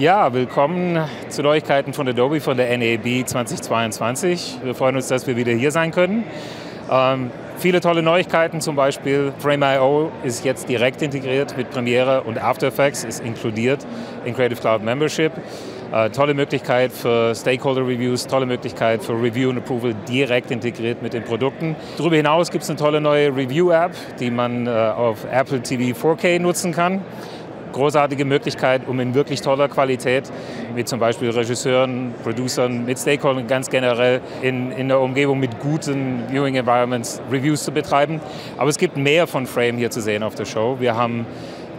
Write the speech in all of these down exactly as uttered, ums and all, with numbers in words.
Ja, willkommen zu Neuigkeiten von Adobe, von der N A B zweitausendzweiundzwanzig. Wir freuen uns, dass wir wieder hier sein können. Ähm, viele tolle Neuigkeiten, zum Beispiel Frame punkt i o ist jetzt direkt integriert mit Premiere und After Effects, ist inkludiert in Creative Cloud Membership. Äh, tolle Möglichkeit für Stakeholder Reviews, tolle Möglichkeit für Review und Approval direkt integriert mit den Produkten. Darüber hinaus gibt es eine tolle neue Review-App, die man äh, auf Apple T V vier K nutzen kann. Großartige Möglichkeit, um in wirklich toller Qualität mit zum Beispiel Regisseuren, Producern, mit Stakeholdern ganz generell in, in der Umgebung mit guten Viewing Environments Reviews zu betreiben. Aber es gibt mehr von Frame hier zu sehen auf der Show. Wir haben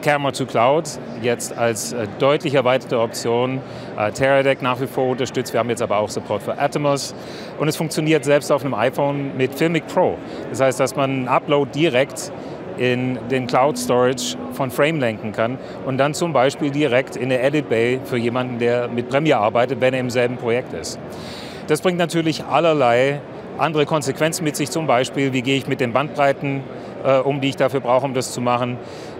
Camera-to-Cloud jetzt als äh, deutlich erweiterte Option. Äh, Teradek nach wie vor unterstützt. Wir haben jetzt aber auch Support für Atomos. Und es funktioniert selbst auf einem iPhone mit Filmic Pro. Das heißt, dass man einen Upload direkt in den Cloud Storage von Frame lenken kann und dann zum Beispiel direkt in der Edit Bay für jemanden, der mit Premiere arbeitet, wenn er im selben Projekt ist. Das bringt natürlich allerlei andere Konsequenzen mit sich, zum Beispiel, wie gehe ich mit den Bandbreiten äh, um, die ich dafür brauche, um das zu machen,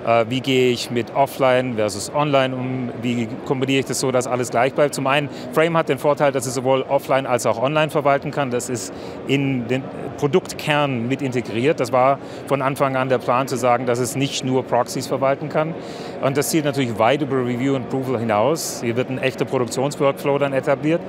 äh, wie gehe ich mit Offline versus Online um, wie kombiniere ich das so, dass alles gleich bleibt. Zum einen, Frame hat den Vorteil, dass es sowohl Offline als auch Online verwalten kann, das ist in den Produktkern mit integriert. Das war von Anfang an der Plan, zu sagen, dass es nicht nur Proxys verwalten kann. Und das zielt natürlich weit über Review und Approval hinaus. Hier wird ein echter Produktionsworkflow dann etabliert.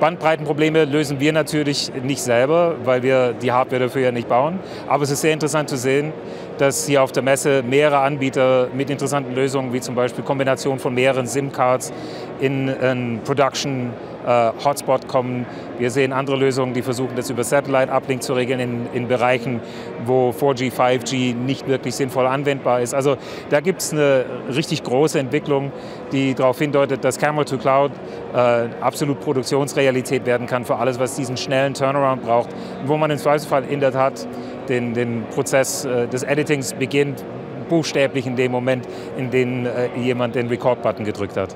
Bandbreitenprobleme lösen wir natürlich nicht selber, weil wir die Hardware dafür ja nicht bauen. Aber es ist sehr interessant zu sehen, dass hier auf der Messe mehrere Anbieter mit interessanten Lösungen, wie zum Beispiel Kombination von mehreren SIM-Cards in einen Production-Hotspot kommen. Wir sehen andere Lösungen, die versuchen, das über Satellite-Uplink zu regeln in, in Bereichen, wo vier G, fünf G nicht wirklich sinnvoll anwendbar ist. Also da gibt es eine richtig große Entwicklung, die darauf hindeutet, dass Camera-to-Cloud äh, absolut Produktionsrealität werden kann für alles, was diesen schnellen Turnaround braucht, wo man im Zweifelsfall in der Tat Den, den Prozess äh, des Editings beginnt, buchstäblich in dem Moment, in dem äh, jemand den Record-Button gedrückt hat.